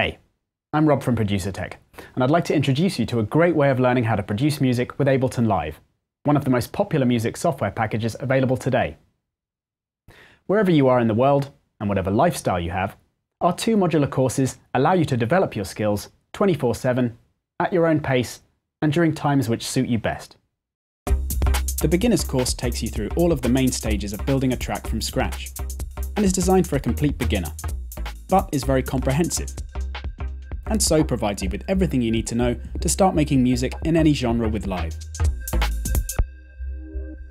Hey, I'm Rob from Producer Tech, and I'd like to introduce you to a great way of learning how to produce music with Ableton Live, one of the most popular music software packages available today. Wherever you are in the world, and whatever lifestyle you have, our two modular courses allow you to develop your skills 24/7, at your own pace, and during times which suit you best. The beginner's course takes you through all of the main stages of building a track from scratch, and is designed for a complete beginner, but is very comprehensive, and so provides you with everything you need to know to start making music in any genre with Live.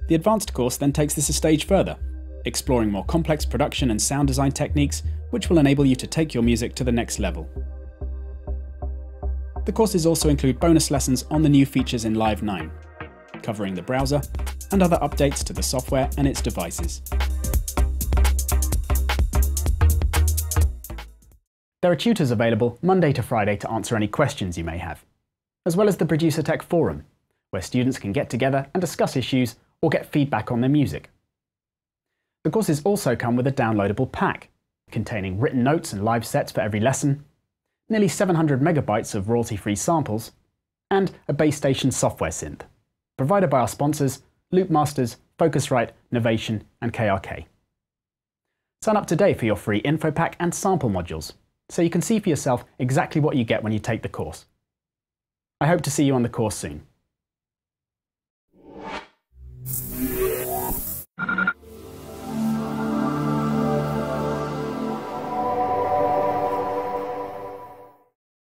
The advanced course then takes this a stage further, exploring more complex production and sound design techniques which will enable you to take your music to the next level. The courses also include bonus lessons on the new features in Live 9, covering the browser and other updates to the software and its devices. There are tutors available Monday to Friday to answer any questions you may have, as well as the Producer Tech Forum, where students can get together and discuss issues or get feedback on their music. The courses also come with a downloadable pack, containing written notes and live sets for every lesson, nearly 700 megabytes of royalty-free samples, and a base station software synth, provided by our sponsors Loopmasters, Focusrite, Novation, and KRK. Sign up today for your free info pack and sample modules, so you can see for yourself exactly what you get when you take the course. I hope to see you on the course soon.